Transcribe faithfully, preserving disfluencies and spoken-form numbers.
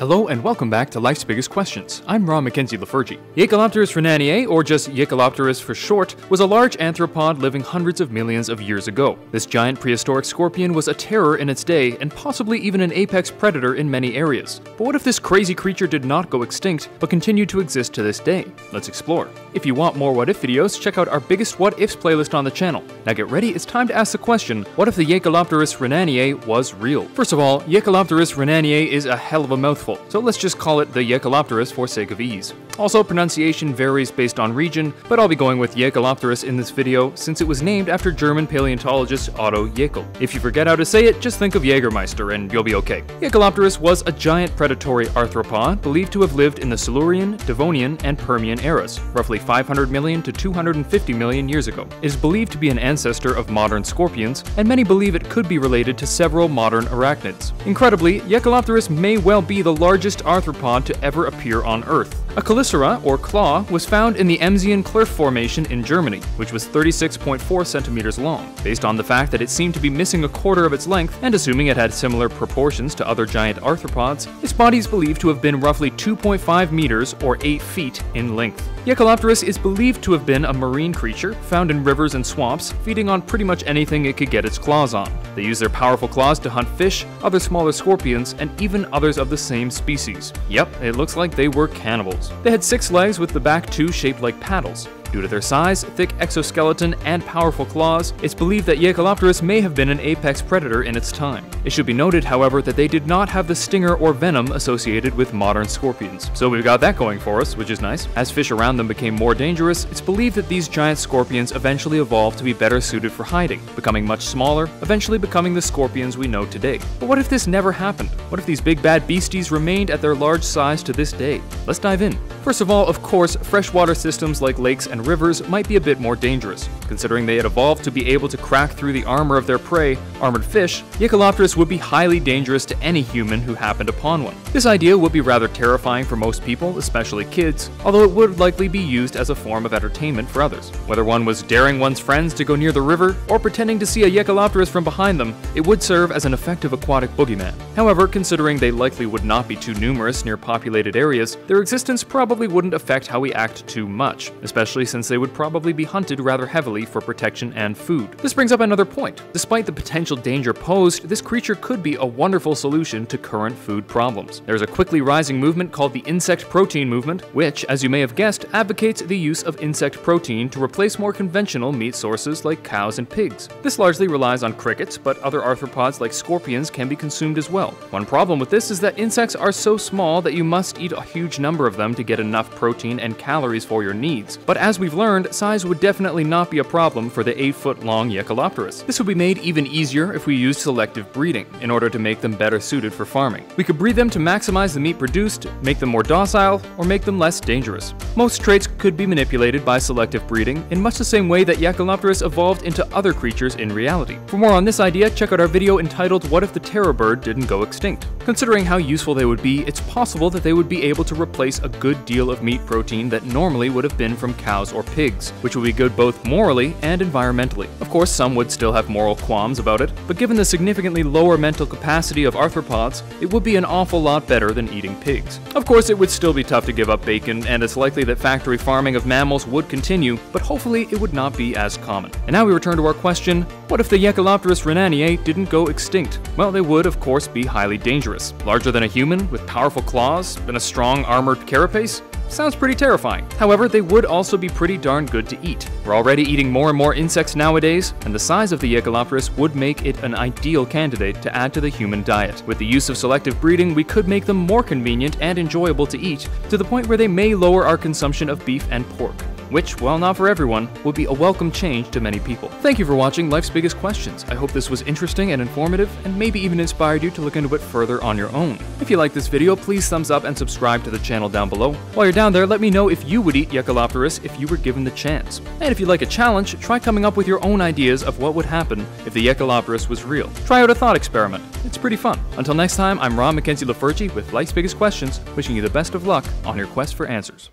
Hello and welcome back to Life's Biggest Questions. I'm Ron McKenzie-Lefurgey. Jaekelopterus Rhenaniae, or just Jaekelopterus for short, was a large arthropod living hundreds of millions of years ago. This giant prehistoric scorpion was a terror in its day and possibly even an apex predator in many areas. But what if this crazy creature did not go extinct, but continued to exist to this day? Let's explore. If you want more What If videos, check out our Biggest What Ifs playlist on the channel. Now get ready, it's time to ask the question, what if the Jaekelopterus Rhenaniae was real? First of all, Jaekelopterus Rhenaniae is a hell of a mouthful. So let's just call it the Jaekelopterus for sake of ease. Also, pronunciation varies based on region, but I'll be going with Jaekelopterus in this video since it was named after German paleontologist Otto Jaekel. If you forget how to say it, just think of Jägermeister and you'll be okay. Jaekelopterus was a giant predatory arthropod believed to have lived in the Silurian, Devonian, and Permian eras, roughly five hundred million to two hundred fifty million years ago. It is believed to be an ancestor of modern scorpions, and many believe it could be related to several modern arachnids. Incredibly, Jaekelopterus may well be the largest arthropod to ever appear on Earth. A chelicera, or claw, was found in the Emsian Klerf Formation in Germany, which was thirty-six point four centimeters long. Based on the fact that it seemed to be missing a quarter of its length, and assuming it had similar proportions to other giant arthropods, its body is believed to have been roughly two point five meters, or eight feet, in length. Jaekelopterus is believed to have been a marine creature, found in rivers and swamps, feeding on pretty much anything it could get its claws on. They use their powerful claws to hunt fish, other smaller scorpions, and even others of the same species. Yep, it looks like they were cannibals. They had six legs with the back two shaped like paddles. Due to their size, thick exoskeleton, and powerful claws, it's believed that Jaekelopterus may have been an apex predator in its time. It should be noted, however, that they did not have the stinger or venom associated with modern scorpions. So we've got that going for us, which is nice. As fish around them became more dangerous, it's believed that these giant scorpions eventually evolved to be better suited for hiding, becoming much smaller, eventually becoming the scorpions we know today. But what if this never happened? What if these big bad beasties remained at their large size to this day? Let's dive in. First of all, of course, freshwater systems like lakes and And rivers might be a bit more dangerous. Considering they had evolved to be able to crack through the armor of their prey, armored fish, Jaekelopterus would be highly dangerous to any human who happened upon one. This idea would be rather terrifying for most people, especially kids, although it would likely be used as a form of entertainment for others. Whether one was daring one's friends to go near the river, or pretending to see a Jaekelopterus from behind them, it would serve as an effective aquatic boogeyman. However, considering they likely would not be too numerous near populated areas, their existence probably wouldn't affect how we act too much, especially since they would probably be hunted rather heavily for protection and food. This brings up another point. Despite the potential danger posed, this creature could be a wonderful solution to current food problems. There is a quickly rising movement called the Insect Protein Movement, which, as you may have guessed, advocates the use of insect protein to replace more conventional meat sources like cows and pigs. This largely relies on crickets, but other arthropods like scorpions can be consumed as well. One problem with this is that insects are so small that you must eat a huge number of them to get enough protein and calories for your needs. But as As we've learned, size would definitely not be a problem for the eight foot long Jaekelopterus. This would be made even easier if we used selective breeding, in order to make them better suited for farming. We could breed them to maximize the meat produced, make them more docile, or make them less dangerous. Most traits could be manipulated by selective breeding, in much the same way that Jaekelopterus evolved into other creatures in reality. For more on this idea, check out our video entitled What If the Terror Bird Didn't Go Extinct? Considering how useful they would be, it's possible that they would be able to replace a good deal of meat protein that normally would have been from cows or pigs, which would be good both morally and environmentally. Of course, some would still have moral qualms about it, but given the significantly lower mental capacity of arthropods, it would be an awful lot better than eating pigs. Of course, it would still be tough to give up bacon, and it's likely that factory farming of mammals would continue, but hopefully it would not be as common. And now we return to our question, what if the Jaekelopterus Rhenaniae didn't go extinct? Well, they would, of course, be highly dangerous. Larger than a human, with powerful claws, and a strong armored carapace? Sounds pretty terrifying. However, they would also be pretty darn good to eat. We're already eating more and more insects nowadays, and the size of the Jaekelopterus would make it an ideal candidate to add to the human diet. With the use of selective breeding, we could make them more convenient and enjoyable to eat, to the point where they may lower our consumption of beef and pork, which, while not for everyone, would be a welcome change to many people. Thank you for watching Life's Biggest Questions. I hope this was interesting and informative, and maybe even inspired you to look into it further on your own. If you like this video, please thumbs up and subscribe to the channel down below. While you're down there, let me know if you would eat Jaekelopterus if you were given the chance. And if you'd like a challenge, try coming up with your own ideas of what would happen if the Jaekelopterus was real. Try out a thought experiment. It's pretty fun. Until next time, I'm Ron McKenzie-Lefurgey with Life's Biggest Questions, wishing you the best of luck on your quest for answers.